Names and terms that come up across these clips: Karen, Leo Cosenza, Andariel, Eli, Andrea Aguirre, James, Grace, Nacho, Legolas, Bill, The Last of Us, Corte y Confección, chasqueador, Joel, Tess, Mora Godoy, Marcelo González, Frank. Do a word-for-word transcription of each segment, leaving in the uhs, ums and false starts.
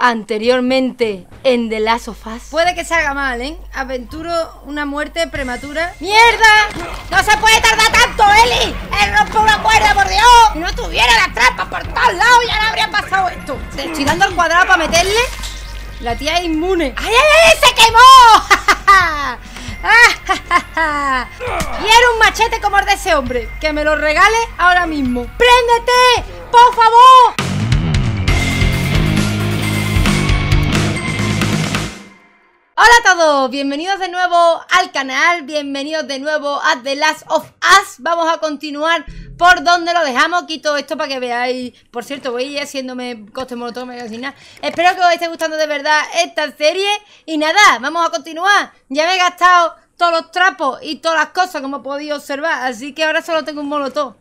anteriormente en The Last of Us. Puede que salga mal, ¿eh? Aventuro una muerte prematura. ¡Mierda! ¡No se puede tardar tanto, Eli! ¡Él rompe una cuerda, por Dios! ¡Si no tuviera la trampa por todos lados ya le habría pasado esto! ¿Te estoy dando al cuadrado para meterle? La tía es inmune. ¡Ay, ay, ay! ¡Se quemó! Quiero un machete como el de ese hombre. Que me lo regale ahora mismo. ¡Préndete! ¡Por favor! Hola a todos, bienvenidos de nuevo al canal, bienvenidos de nuevo a The Last of Us. Vamos a continuar por donde lo dejamos, quito esto para que veáis. Por cierto, voy haciéndome coste molotov, me voy a decir nada. Espero que os esté gustando de verdad esta serie. Y nada, vamos a continuar. Ya me he gastado todos los trapos y todas las cosas, como podéis observar. Así que ahora solo tengo un molotov.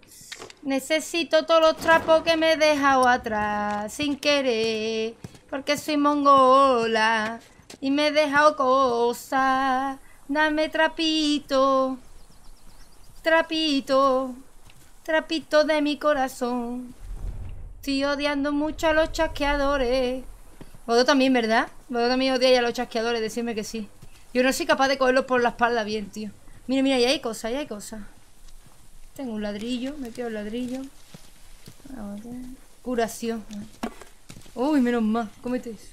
Necesito todos los trapos que me he dejado atrás, sin querer, porque soy mongola y me he dejado cosas. Dame trapito, trapito, trapito de mi corazón. Estoy odiando mucho a los chasqueadores. Vosotros también, ¿verdad? Vosotros también odiáis a los chasqueadores, decidme que sí. Yo no soy capaz de cogerlos por la espalda bien, tío. Mira, mira, ya hay cosas, ya hay cosas. Tengo un ladrillo, me quedo el ladrillo. Curación. Uy, menos mal, cómete eso.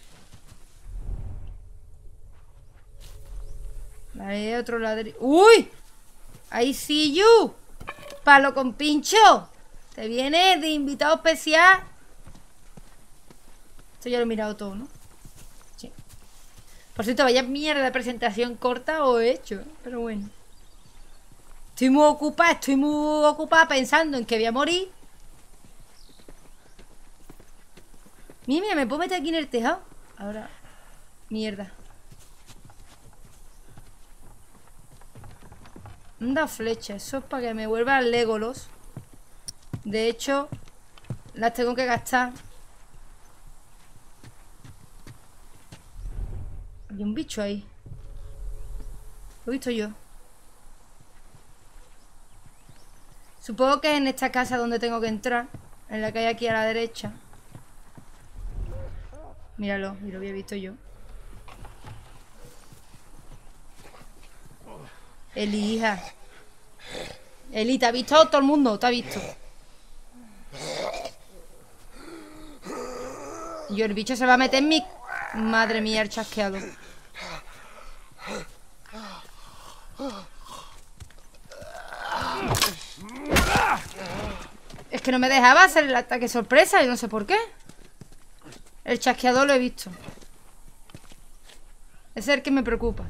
Vale, otro ladrillo. ¡Uy! ¡I see you! ¡Palo con pincho! Te viene de invitado especial. Esto ya lo he mirado todo, ¿no? Sí. Por cierto, vaya mierda de presentación corta o he hecho, ¿eh? Pero bueno. Estoy muy ocupada, estoy muy ocupada pensando en que voy a morir. Mira, mira, ¿me puedo meter aquí en el tejado? Ahora. Mierda. Anda flecha, eso es para que me vuelva al Legolas. De hecho, las tengo que gastar. Hay un bicho ahí. Lo he visto yo. Supongo que es en esta casa donde tengo que entrar. En la que hay aquí a la derecha. Míralo, y lo había visto yo. Eli, hija. Eli, ¿te ha visto todo el mundo? ¿Te ha visto? Yo, el bicho se va a meter en mi... Madre mía, el chasqueado. Es que no me dejaba hacer el ataque sorpresa y no sé por qué. El chasqueador lo he visto. Ese es el que me preocupa.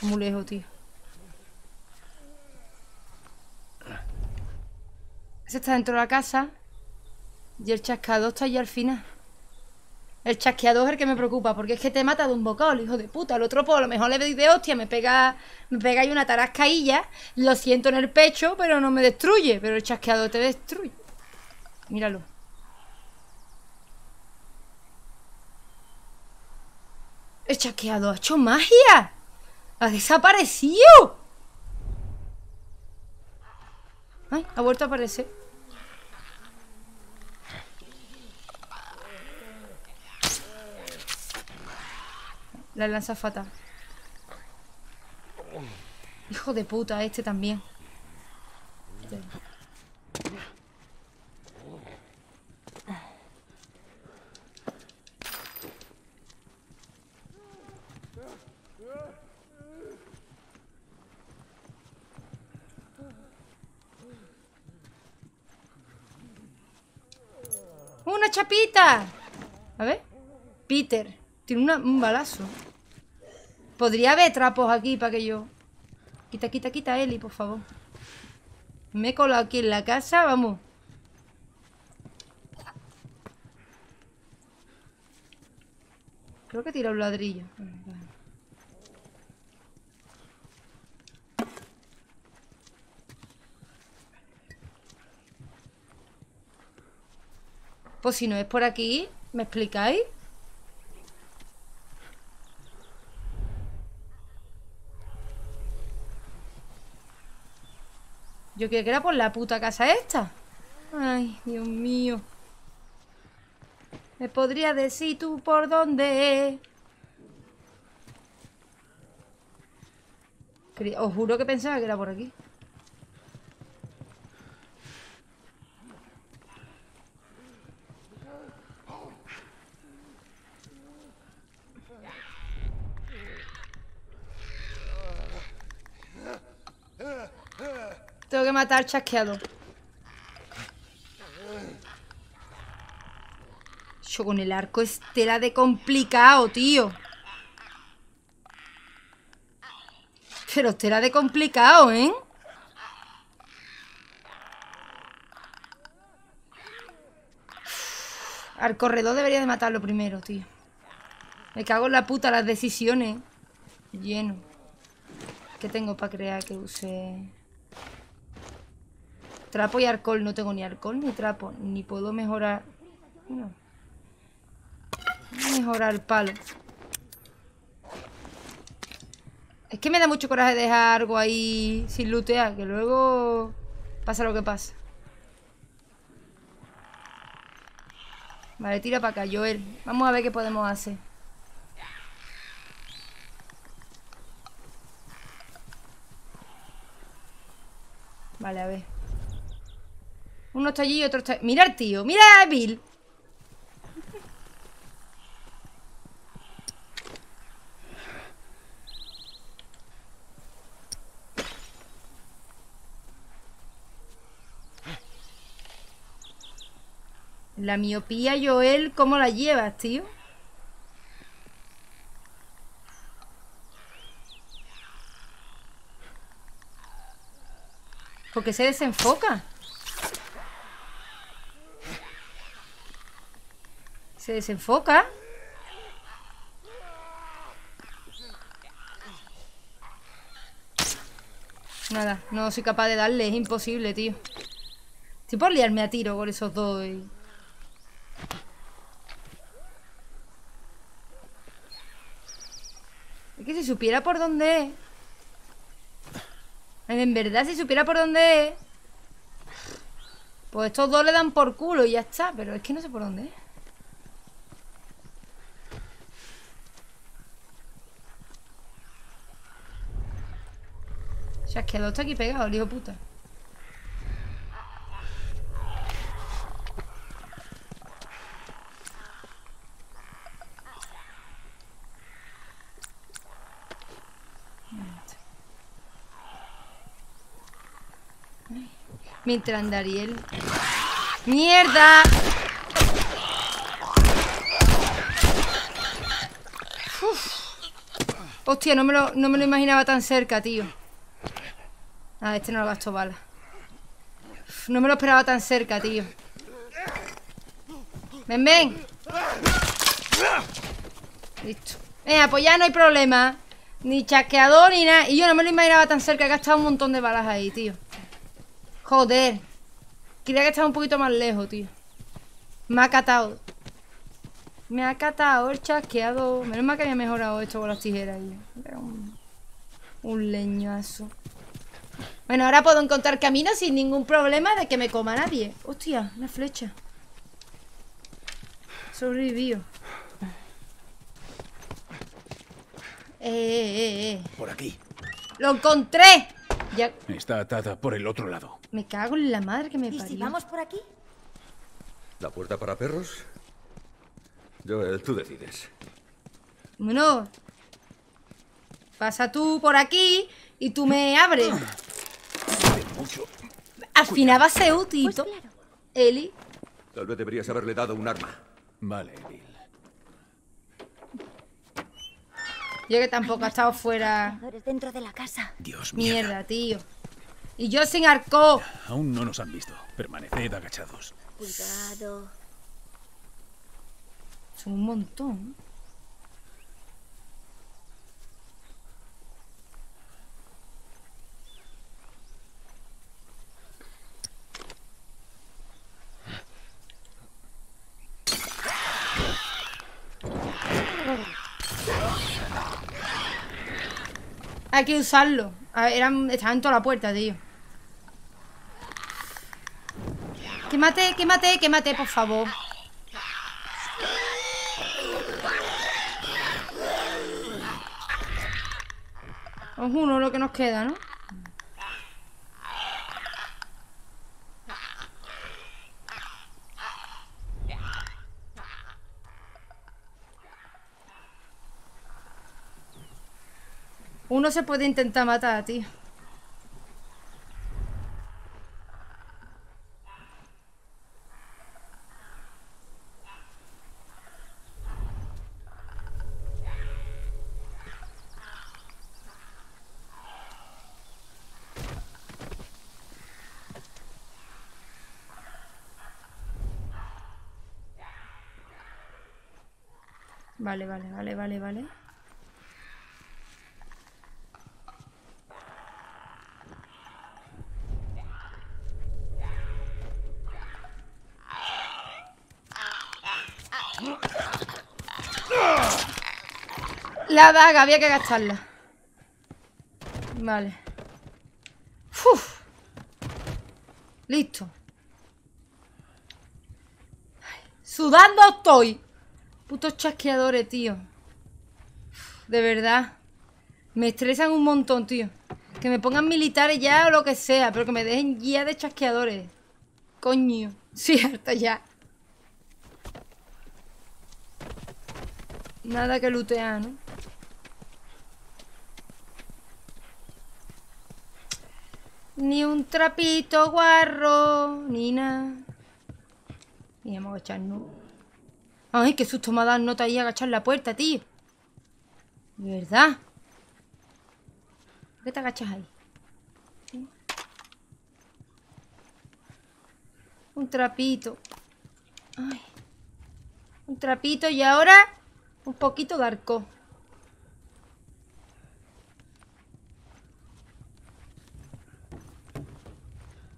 Muy lejos, tío. Ese está dentro de la casa. Y el chasqueador está allí al final. El chasqueador es el que me preocupa, porque es que te mata de un bocado, hijo de puta. El otro, por lo mejor le doy de hostia, me pega, me pega ahí una tarascailla. Lo siento en el pecho, pero no me destruye. Pero el chasqueador te destruye. Míralo. El chasqueador ha hecho magia. ¡Ha desaparecido! ¡Ay! Ha vuelto a aparecer. La lanza fatal. Hijo de puta, este también. ¡Una chapita! A ver. Peter. Tiene una, un balazo. Podría haber trapos aquí para que yo... Quita, quita, quita, Eli, por favor. Me he colado aquí en la casa, vamos. Creo que he tirado un ladrillo. Pues si no es por aquí, ¿me explicáis? Yo creía que era por la puta casa esta. Ay, Dios mío. ¿Me podrías decir tú por dónde? Os juro que pensaba que era por aquí. Tengo que matar al chasqueado. Yo con el arco es tela de complicado, tío. Pero tela de complicado, ¿eh? Al corredor debería de matarlo primero, tío. Me cago en la puta las decisiones. Lleno. ¿Qué tengo para crear que use...? Trapo y alcohol. No tengo ni alcohol ni trapo. Ni puedo mejorar. No. Mejorar el palo. Es que me da mucho coraje dejar algo ahí sin lootear, que luego pasa lo que pasa. Vale, tira para acá, Joel. Vamos a ver qué podemos hacer. Vale, a ver. Uno está allí y otro está... ¡Mira al tío! ¡Mira a Bill! La miopía, Joel, ¿cómo la llevas, tío? Porque se desenfoca. Se desenfoca. Nada, no soy capaz de darle, es imposible, tío. Estoy por liarme a tiro con esos dos. Y... es que si supiera por dónde es. En verdad, si supiera por dónde es. Pues estos dos le dan por culo y ya está. Pero es que no sé por dónde es. O sea, es que el otro está aquí pegado, el hijo puta. Mientras Andariel... ¡Mierda! Uf. Hostia, no me, lo, no me lo imaginaba tan cerca, tío. Ah, este no lo gastó bala. No me lo esperaba tan cerca, tío. Ven, ven. Listo. Venga, pues ya no hay problema. Ni chasqueador ni nada. Y yo no me lo imaginaba tan cerca. He gastado un montón de balas ahí, tío. Joder. Quería que estaba un poquito más lejos, tío. Me ha catado. Me ha catado el chasqueado. Menos mal que había mejorado esto con las tijeras. Un, un leñazo. Bueno, ahora puedo encontrar camino sin ningún problema de que me coma nadie. Hostia, una flecha. Sobrevivió. Eh, eh, eh, eh. Por aquí. ¡Lo encontré! Ya... está atada por el otro lado. Me cago en la madre que me parió. ¿Y si vamos por aquí? ¿La puerta para perros? Joel, tú decides. Bueno. Pasa tú por aquí y tú me abres. Al final va a ser útil. Pues claro. Eli. Tal vez deberías haberle dado un arma. Vale, Bill. Yo que tampoco ha estado fuera. Dentro de la casa. Dios mío. Mierda, mierda, tío. Y yo sin arco. Aún no nos han visto. Permaneced agachados. Cuidado. Son un montón. Hay que usarlo. Eran, estaban en toda la puerta, tío. Que mate, que mate, que mate, por favor. Es uno lo que nos queda, ¿no? Uno se puede intentar matar, tío. Vale, vale, vale, vale, vale. La daga, había que gastarla. Vale. Uf. Listo. Ay, sudando estoy. Putos chasqueadores, tío. De verdad. Me estresan un montón, tío. Que me pongan militares ya o lo que sea, pero que me dejen guía de chasqueadores. Coño. Sí, hasta ya. Nada que lootear, ¿no? Ni un trapito guarro, ni nada. Y vamos a agacharnos. Ay, qué susto me ha dado no te ahí a agachar la puerta, tío. De verdad. ¿Por qué te agachas ahí? ¿Sí? Un trapito. Ay. Un trapito y ahora un poquito de arco.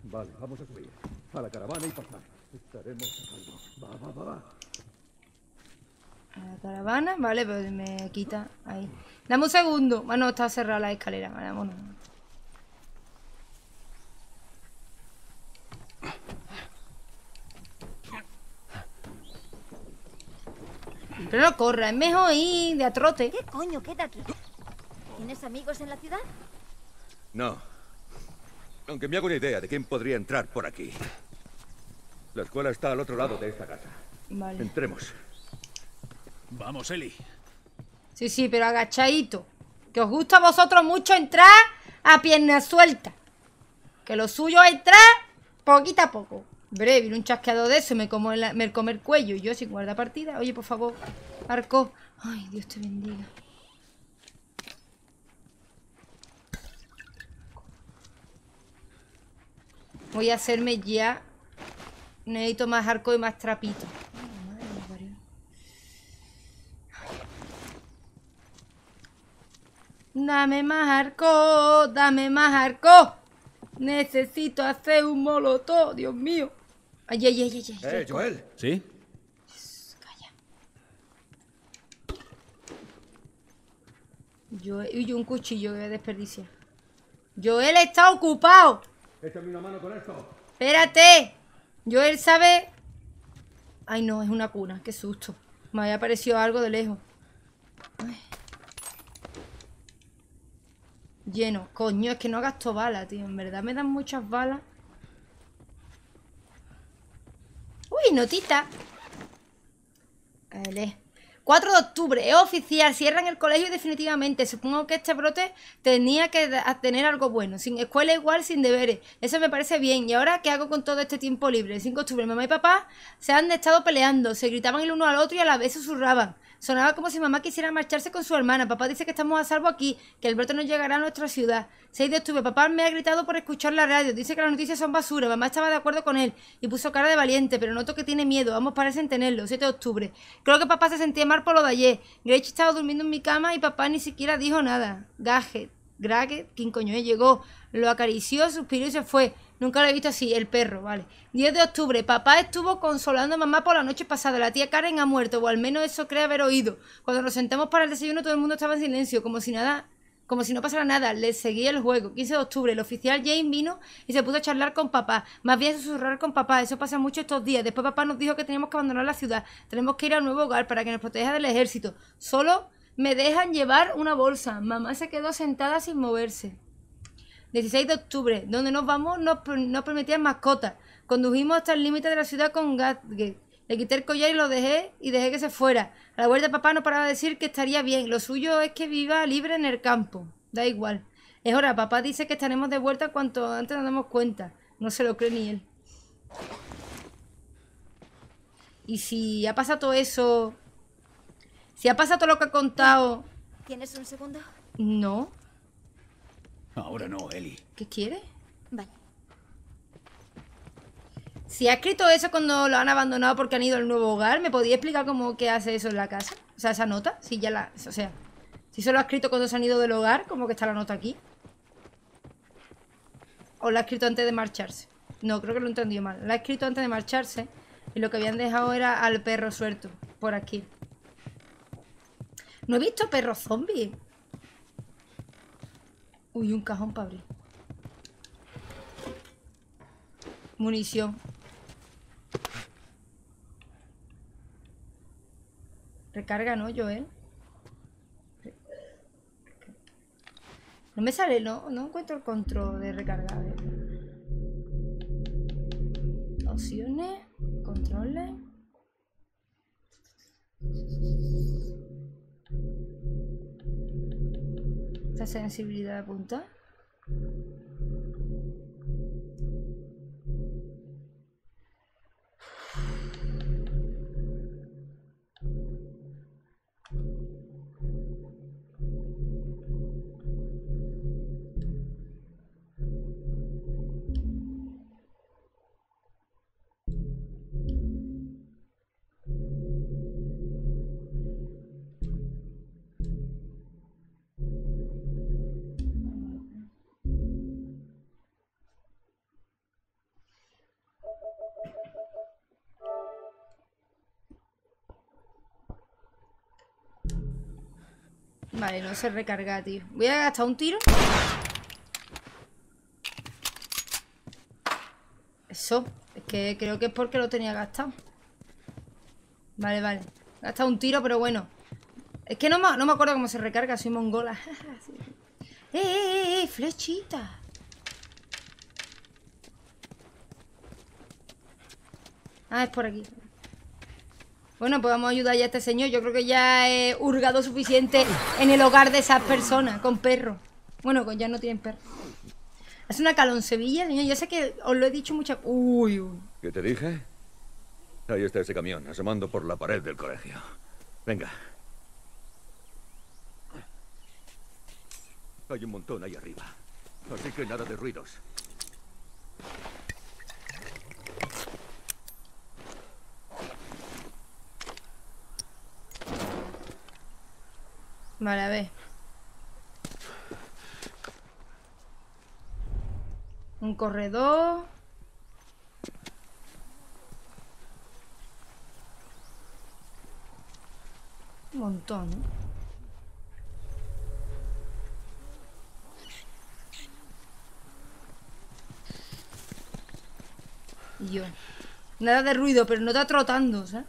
Vale, vamos a subir a la caravana y pasar. Estaremos a salvo. Va, va, va, va. A la caravana, vale, pero me quita. Ahí. Dame un segundo. Bueno, está cerrada la escalera. Vale, vámonos. Pero no corra, es mejor ir de a trote. ¿Qué coño queda aquí? ¿Tienes amigos en la ciudad? No. Aunque me hago una idea de quién podría entrar por aquí. La escuela está al otro lado de esta casa. Vale. Entremos. Vamos, Eli. Sí, sí, pero agachadito. Que os gusta a vosotros mucho entrar a pierna suelta. Que lo suyo es entrar poquito a poco. Breve, un chasqueado de eso me como el, me come el cuello. Y yo sin guarda partida. Oye, por favor, arco. Ay, Dios te bendiga. Voy a hacerme ya. Necesito más arco y más trapito. Dame más arco, dame más arco. Necesito hacer un molotov, Dios mío. Ay, ay, ay, ay, ay. Eh, Joel. ¿Sí? Calla. Joel, uy, un cuchillo que voy a desperdiciar. Joel está ocupado. Échame una mano con esto. Espérate. Joel sabe. Ay, no, es una cuna, qué susto. Me había aparecido algo de lejos. Ay. Lleno. Coño, es que no gasto balas, tío. En verdad me dan muchas balas. Uy, notita. Vale. cuatro de octubre. Es oficial. Cierran el colegio definitivamente. Supongo que este brote tenía que tener algo bueno. Sin escuela igual, sin deberes. Eso me parece bien. ¿Y ahora qué hago con todo este tiempo libre? El cinco de octubre. Mamá y papá se han estado peleando. Se gritaban el uno al otro y a la vez susurraban. Sonaba como si mamá quisiera marcharse con su hermana. Papá dice que estamos a salvo aquí, que el brote no llegará a nuestra ciudad. seis de octubre. Papá me ha gritado por escuchar la radio. Dice que las noticias son basura. Mamá estaba de acuerdo con él y puso cara de valiente, pero noto que tiene miedo. Ambos parecen tenerlo. siete de octubre. Creo que papá se sentía mal por lo de ayer. Grace estaba durmiendo en mi cama y papá ni siquiera dijo nada. Gadget, Grace, ¿quién coño es? Llegó, lo acarició, suspiró y se fue. Nunca lo he visto así, el perro, vale. diez de octubre, papá estuvo consolando a mamá por la noche pasada. La tía Karen ha muerto, o al menos eso cree haber oído. Cuando nos sentamos para el desayuno todo el mundo estaba en silencio, como si nada como si no pasara nada, le seguía el juego. quince de octubre, el oficial James vino y se puso a charlar con papá, más bien a susurrar con papá, eso pasa mucho estos días. Después papá nos dijo que teníamos que abandonar la ciudad, tenemos que ir a un nuevo hogar para que nos proteja del ejército. Solo me dejan llevar una bolsa. Mamá se quedó sentada sin moverse. dieciséis de octubre, donde nos vamos nos, nos permitían mascotas. Condujimos hasta el límite de la ciudad con Gatgate. Le quité el collar y lo dejé y dejé que se fuera. A la vuelta papá no paraba de decir que estaría bien. Lo suyo es que viva libre en el campo. Da igual. Es hora. Papá dice que estaremos de vuelta cuanto antes nos demos cuenta. No se lo cree ni él. Y si ha pasado todo eso... Si ha pasado todo lo que ha contado... ¿Tienes un segundo? No. Ahora no, Eli. ¿Qué quieres? Vale. Si ha escrito eso cuando lo han abandonado porque han ido al nuevo hogar, ¿me podía explicar cómo que hace eso en la casa? O sea, esa nota, si ya la... O sea, si solo ha escrito cuando se han ido del hogar, ¿cómo que está la nota aquí? ¿O la ha escrito antes de marcharse? No, creo que lo entendí mal. La ha escrito antes de marcharse y lo que habían dejado era al perro suelto, por aquí. No he visto perros zombies. Uy, un cajón para abrir. Munición. Recarga, ¿no, Joel? No me sale, no, no encuentro el control de recargar. Opciones, controles. Esta sensibilidad de punta. Vale, no se recarga, tío. Voy a gastar un tiro. Eso. Es que creo que es porque lo tenía gastado. Vale, vale. He gastado un tiro, pero bueno. Es que no me, no me acuerdo cómo se recarga. Soy mongola. ¡Eh, eh, eh! ¡Flechita! Ah, es por aquí. Bueno, pues vamos a ayudar ya a este señor. Yo creo que ya he hurgado suficiente en el hogar de esas personas, con perros. Bueno, pues ya no tienen perros. Hace una calonsevilla, señor. Yo sé que os lo he dicho muchas... Uy, uy. ¿Qué te dije? Ahí está ese camión, asomando por la pared del colegio. Venga. Hay un montón ahí arriba. Así que nada de ruidos. Vale, a ver. Un corredor. Un montón, ¿eh? Y yo. Nada de ruido, pero no está trotando, ¿sabes?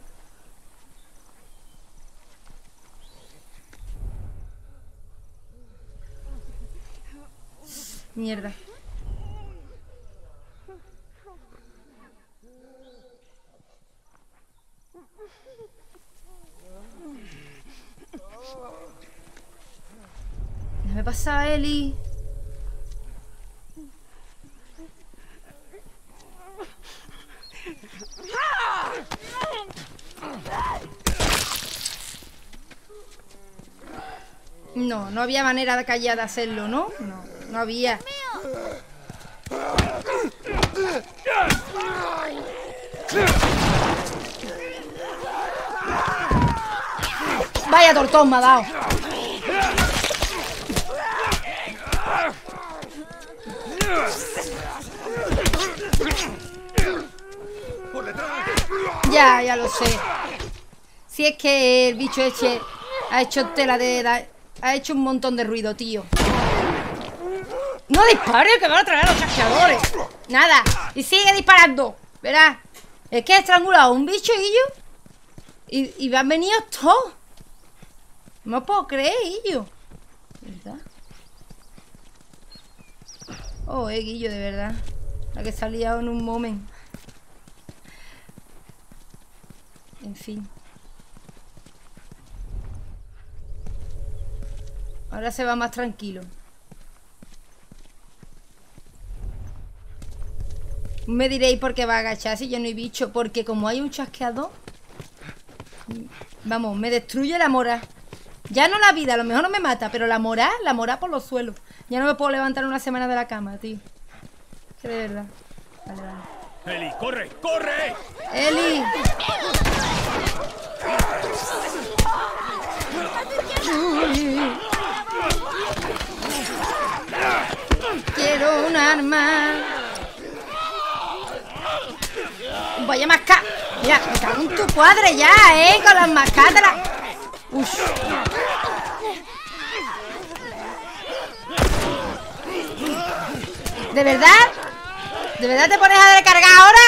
Mierda. ¿Qué me pasa, Eli? No, no había manera de callar de hacerlo, ¿no? No, no había. Vaya tortón me ha dado. Ya, ya lo sé. Si es que el bicho este ha hecho tela de... Ha hecho un montón de ruido, tío. No dispare, que van a traer a los chasqueadores. Nada, y sigue disparando. Verás, es que he estrangulado a un bicho y yo. Y, y han venido todos. No puedo creer, Guillo. ¿Verdad? Oh, eh, Guillo, de verdad. La que se ha liado en un momento. En fin. Ahora se va más tranquilo. Me diréis por qué va a agachar si yo no he bicho. Porque como hay un chasqueador. Vamos, me destruye la moral. Ya no la vida, a lo mejor no me mata, pero la moral, la moral por los suelos. Ya no me puedo levantar una semana de la cama, tío. Que de verdad. Vale, vale. Eli, corre, corre. Eli. Quiero un arma. Voy a mascar. Mira, me cago en tu padre ya, eh, con las mascáteras. Uff. ¿De verdad? ¿De verdad te pones a recargar ahora?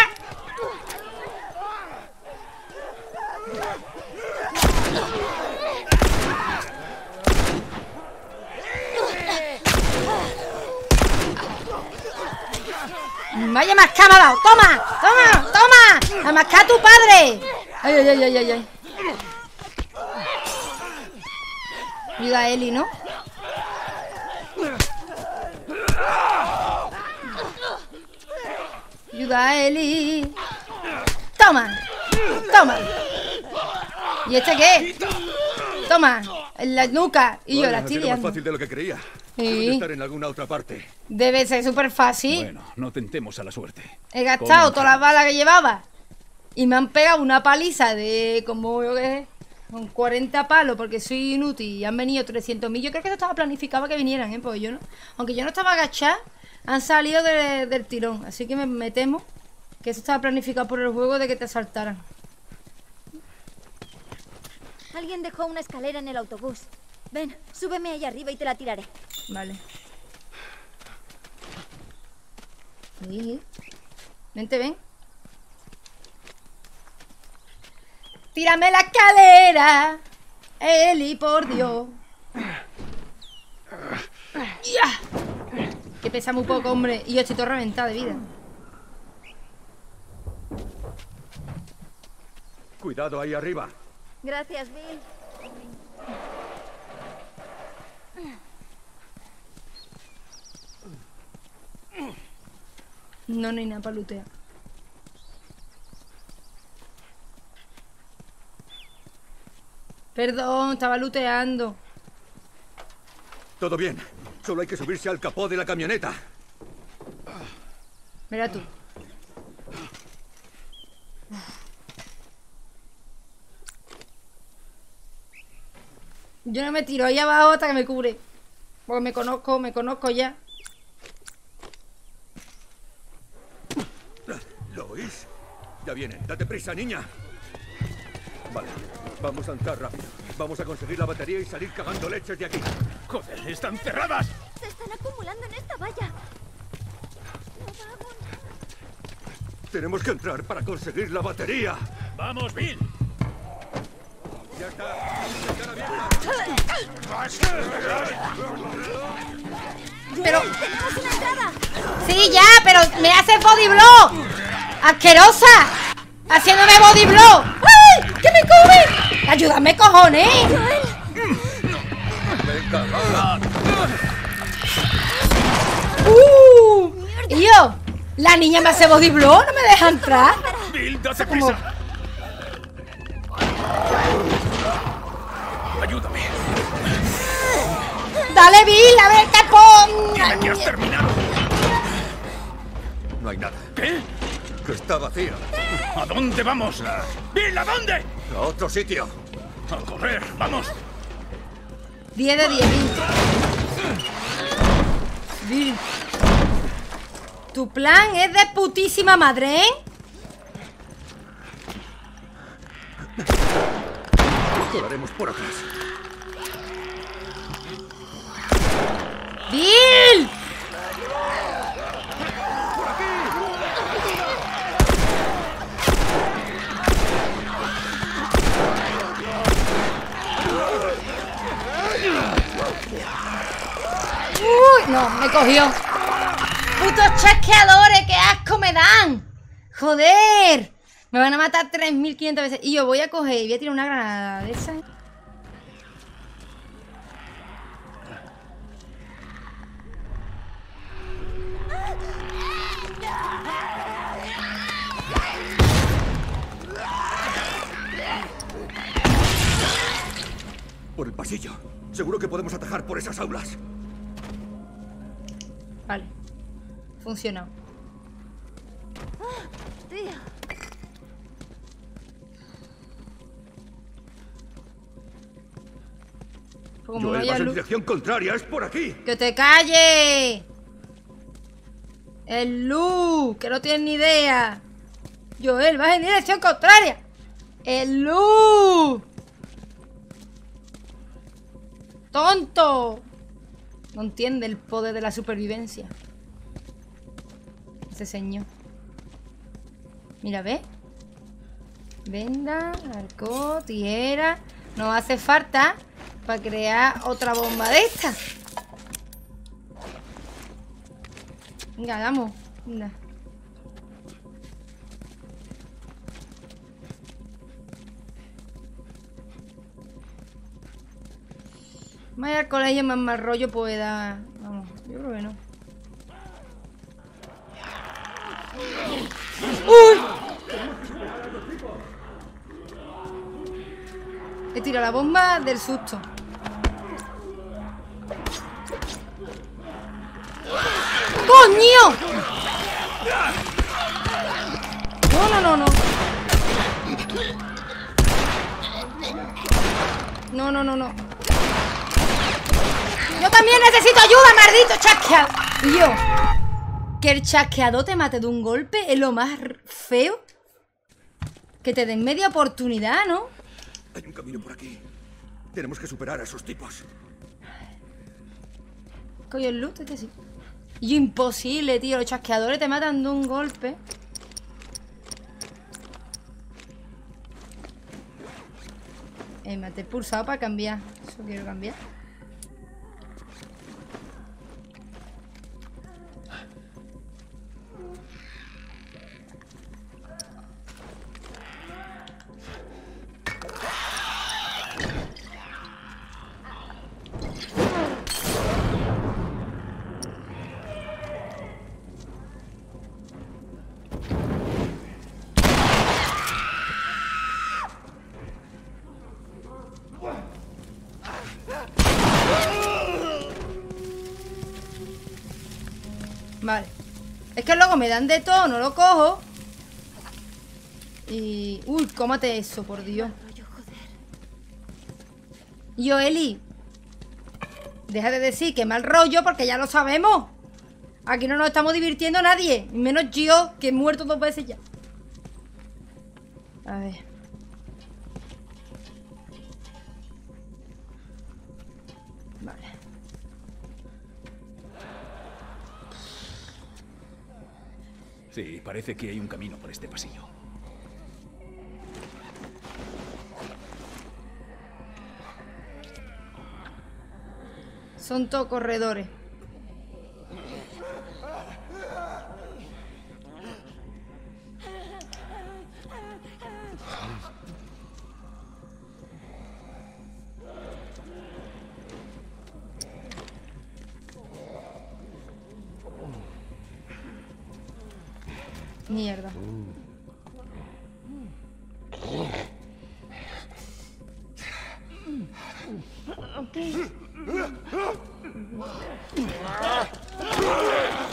Vaya masca me ha dado. Toma, toma, toma. A mascar a tu padre. Ay, ay, ay, ay, ay. Ayuda a Eli, ¿no? Ayuda a Eli. Toma, toma. ¿Y este qué? Toma, en la nuca. Y bueno, yo la estoy liando. Es más fácil de lo que creía. Sí. Estar en alguna otra parte. Debe ser súper fácil. Bueno, no tentemos a la suerte. He gastado todas las balas que llevaba. Y me han pegado una paliza de como yo que con cuarenta palos porque soy inútil. Y han venido trescientos mil. Yo creo que eso estaba planificado que vinieran, ¿eh? Porque yo no. Aunque yo no estaba agachada, han salido de, del tirón. Así que me, me temo que eso estaba planificado por el juego de que te asaltaran. Alguien dejó una escalera en el autobús. Ven, súbeme allá arriba y te la tiraré. Vale. Sí. Vente, ven. Tírame la escalera, Eli, por Dios. ¡Ya! Que pesa muy poco, hombre. Y yo estoy todo reventada de vida. Cuidado ahí arriba. Gracias, Bill. No, no hay nada para lootear. Perdón, estaba looteando. Todo bien. Solo hay que subirse al capó de la camioneta. Mira tú. Yo no me tiro ahí abajo hasta que me cubre. Porque me conozco, me conozco ya. ¿Lo oís? Ya vienen, date prisa, niña. Vale, vamos a entrar rápido. Vamos a conseguir la batería y salir cagando leches de aquí. ¡Joder, están cerradas! Se están acumulando en esta valla. No vamos. Tenemos que entrar para conseguir la batería. ¡Vamos, Bill! ¡Ya está! ¡Pero! ¡Sí, ya! ¡Pero me hace body blow! ¡Asquerosa! ¡Haciéndome body blow! ¡Ay! ¡Que me cubre! ¡Ayúdame, cojones! ¡Uh! Y yo, la niña me hace body blow, no me deja entrar. ¡Bill, date prisa! Ayúdame. Dale, Bill, a ver el capón. Dime que has terminado. No hay nada. ¿Qué? Que está vacío. ¿A dónde vamos? Bill, ¿a dónde? A otro sitio. A correr, vamos. diez de diez, Bill. Bill. Tu plan es de putísima madre, ¿eh? Correremos por atrás. ¡Bill! No, me cogió. ¡Putos chasqueadores! ¡Qué asco me dan! ¡Joder! Me van a matar tres mil quinientas veces. Y yo voy a coger y voy a tirar una granada de esas. Por el pasillo. Seguro que podemos atajar por esas aulas. Vale. Funcionó. ¡Oh, tío! Como Joel, no haya luz... en dirección contraria, es por aquí. ¡Que te calle! ¡El luz! ¡Que no tienes ni idea! Joel, vas en dirección contraria. ¡El luz! ¡Tonto! No entiende el poder de la supervivencia. Ese señor. Mira, ve. Venda, arco, tijera. No hace falta para crear otra bomba de estas. Venga, hagamos. Venga. Más al colegio, más mal rollo pueda. Vamos, yo creo que no. ¡Uy! He tirado la bomba del susto. ¡Coño! No, no, no, no. No, no, no, no. Yo también necesito ayuda, maldito chasqueado. Y yo, que el chasqueado te mate de un golpe es lo más feo. Que te den media oportunidad, ¿no? Hay un camino por aquí. Tenemos que superar a esos tipos. Coño, el loot, este sí. Y imposible, tío. Los chasqueadores te matan de un golpe. Eh, me te he pulsado para cambiar. Eso quiero cambiar. Vale. Es que luego me dan de todo, no lo cojo. Y... uy, cómate eso, por Dios. Yo, Eli, deja de decir que mal rollo, porque ya lo sabemos. Aquí no nos estamos divirtiendo nadie. Menos yo, que he muerto dos veces ya. A ver. Sí, parece que hay un camino por este pasillo. Son todos corredores. Mierda.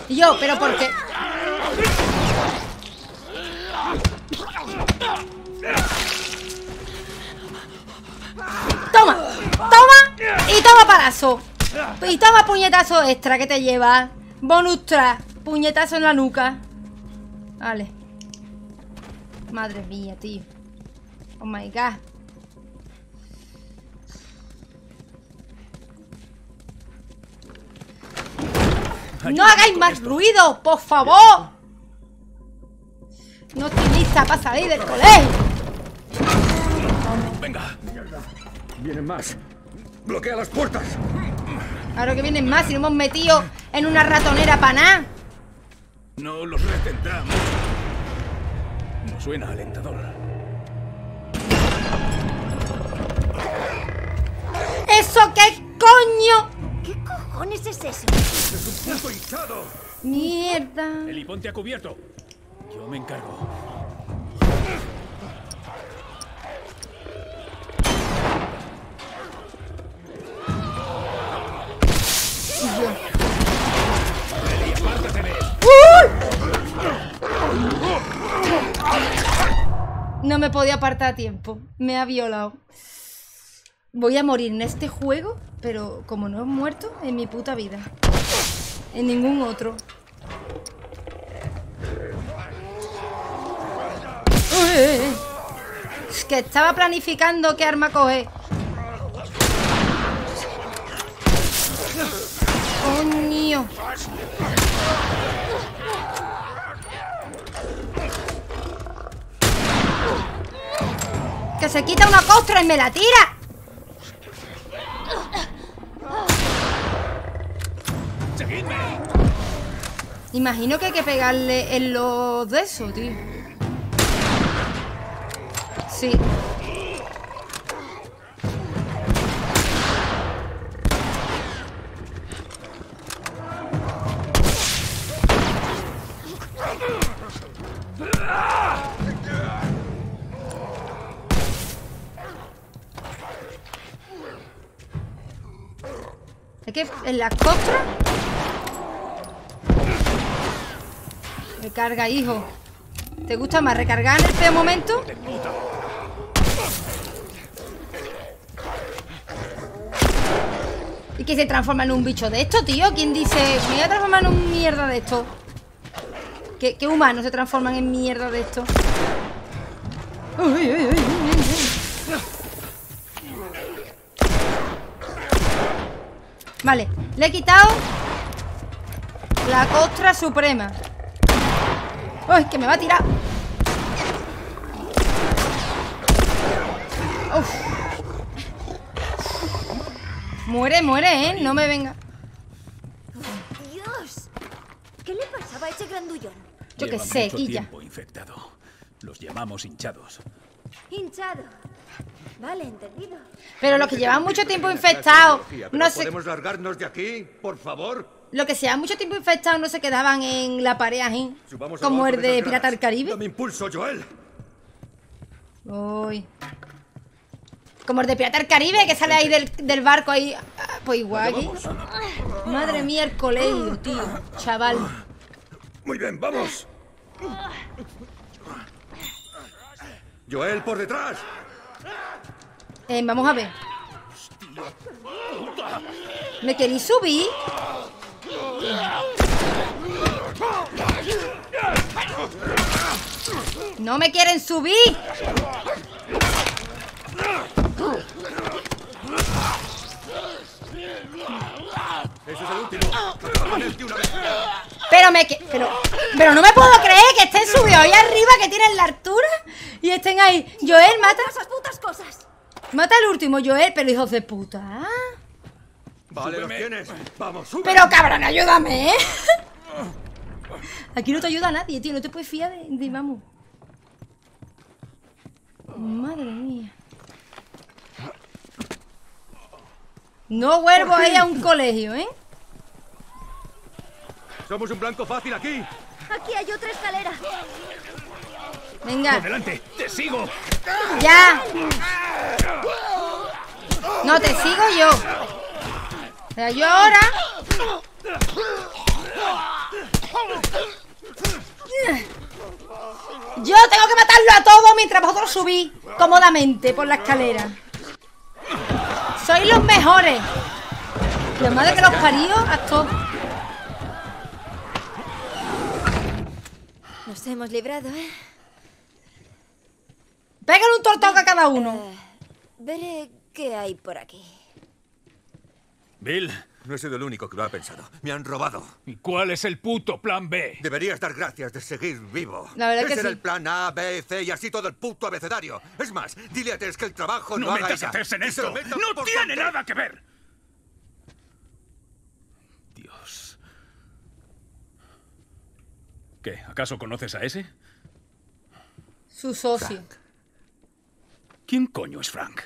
Y yo, pero ¿por qué? Toma, toma y toma palazo. Y toma puñetazo extra que te lleva. Bonus tras, puñetazo en la nuca. Vale. Madre mía, tío. Oh my god. No hagáis más ruido, por favor. No estoy lista para salir del colegio. Venga. Vienen más. Bloquea las puertas. Claro que vienen más, si nos hemos metido en una ratonera para nada. No los retentamos. No suena alentador. ¿Eso qué coño? ¿Qué cojones es eso? ¡Es un puto hinchado! ¡Mierda! Eli, ponte a cubierto. Yo me encargo. No me podía apartar a tiempo. Me ha violado. Voy a morir en este juego, pero como no he muerto en mi puta vida. En ningún otro. Uy, es que estaba planificando qué arma coger. ¡Coño! ¡Que se quita una costra y me la tira! ¡Seguidme! Imagino que hay que pegarle en los de eso, tío. Sí. En la costra. Recarga, hijo. ¿Te gusta más recargar en el feo momento? ¿Y que se transforma en un bicho de esto, tío? ¿Quién dice? Me voy a transformar en un mierda de esto. ¿Qué, qué humanos se transforman en mierda de esto? Uy, uy, uy, uy. Vale, le he quitado la costra suprema. ¡Ay, que me va a tirar! Uf. Muere, muere, ¿eh? No me venga. Dios, ¿qué le pasaba a ese grandullón? Yo qué sé, Quilla. Infectado. Los llamamos hinchados. Hinchado. Vale, entendido. Pero los que llevan mucho tiempo infectados no se... ¿Podemos largarnos de aquí, por favor? Los que llevan mucho tiempo infectados no se quedaban en la pared así, como el de Pirata del Caribe. Dame impulso, Joel. Uy. Como el de Pirata del Caribe, que sale ahí del, del barco ahí. Pues igual aquí. Madre mía, el colegio, tío. Chaval. Muy bien, vamos. Joel, por detrás. Eh, vamos a ver. ¿Me queréis subir? ¡No me quieren subir! Pero me que... Pero... Pero no me puedo creer que estén subidos ahí arriba, que tienen la altura y estén ahí. Joel, mata esas putas cosas. Mata al último, Joel, pero hijos de puta. Vale, los tienes. Vamos, sube. Pero cabrón, ayúdame, ¿eh? Aquí no te ayuda nadie, tío. No te puedes fiar de, de vamos. Madre mía. No vuelvo ahí a un colegio, ¿eh? Somos un blanco fácil aquí. Aquí hay otra escalera. Venga. Adelante, te sigo. Ya. No, te sigo yo. O sea, yo ahora. Yo tengo que matarlo a todos mientras vosotros subís cómodamente por la escalera. Sois los mejores. La madre que los parió a todos. Nos hemos librado, ¿eh? Pégale un tortazo a cada uno. Uh, veré qué hay por aquí. Bill, no he sido el único que lo ha pensado. Me han robado. ¿Y cuál es el puto plan be? Deberías dar gracias de seguir vivo. La verdad es que sí. Ese era el plan A, B, C y así todo el puto abecedario. Es más, dile a Tess que el trabajo no haga ella. ¡No metas a Tess en esto! ¡No tiene nada que ver! ¿Qué? ¿Acaso conoces a ese? Su socio. Frank. ¿Quién coño es Frank?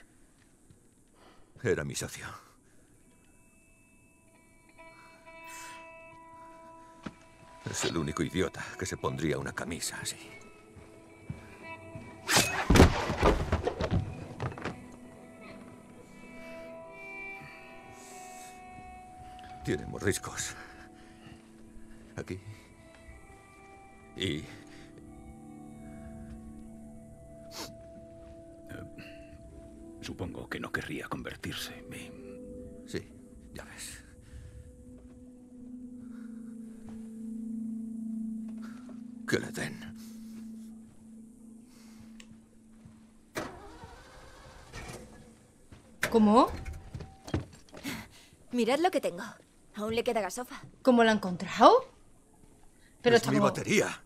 Era mi socio. Es el único idiota que se pondría una camisa así. Tiene mordiscos. Aquí. Y... Uh, supongo que no querría convertirse en mí. Sí, ya ves. Que le den. ¿Cómo? Mirad lo que tengo. Aún le queda gasofa. ¿Cómo la ha encontrado? Pero es mi como... batería.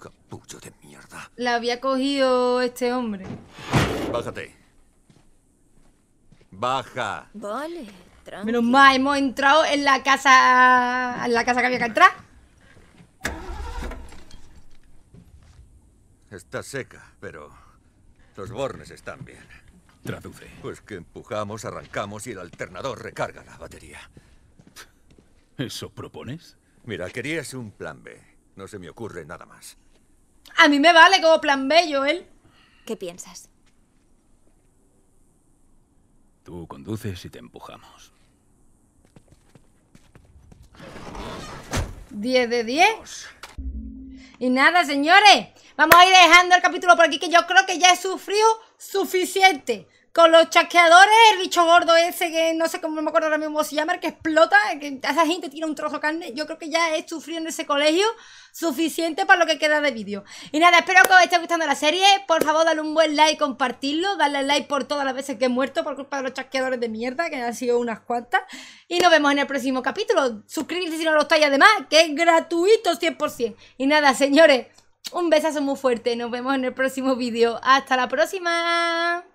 Capullo de mierda. La había cogido este hombre. Bájate. Baja. Vale, tranquilo. Menos mal, hemos entrado en la casa. En la casa que había que entrar. Está seca, pero los bornes están bien. Traduce. Pues que empujamos, arrancamos y el alternador recarga la batería. ¿Eso propones? Mira, querías un plan B. No se me ocurre nada más. A mí me vale como plan B, Joel. ¿Qué piensas? Tú conduces y te empujamos. diez de diez. Y nada, señores. Vamos a ir dejando el capítulo por aquí, que yo creo que ya he sufrido suficiente con los chasqueadores, el bicho gordo ese que no sé cómo, no me acuerdo ahora mismo se llama, el que explota, que esa gente tira un trozo de carne. Yo creo que ya he sufrido en ese colegio suficiente para lo que queda de vídeo. Y nada, espero que os esté gustando la serie. Por favor, dale un buen like, compartirlo, dale like por todas las veces que he muerto por culpa de los chasqueadores de mierda, que han sido unas cuantas. Y nos vemos en el próximo capítulo. Suscribirse si no lo estáis, además, que es gratuito cien por cien. Y nada, señores, un besazo muy fuerte. Nos vemos en el próximo vídeo. ¡Hasta la próxima!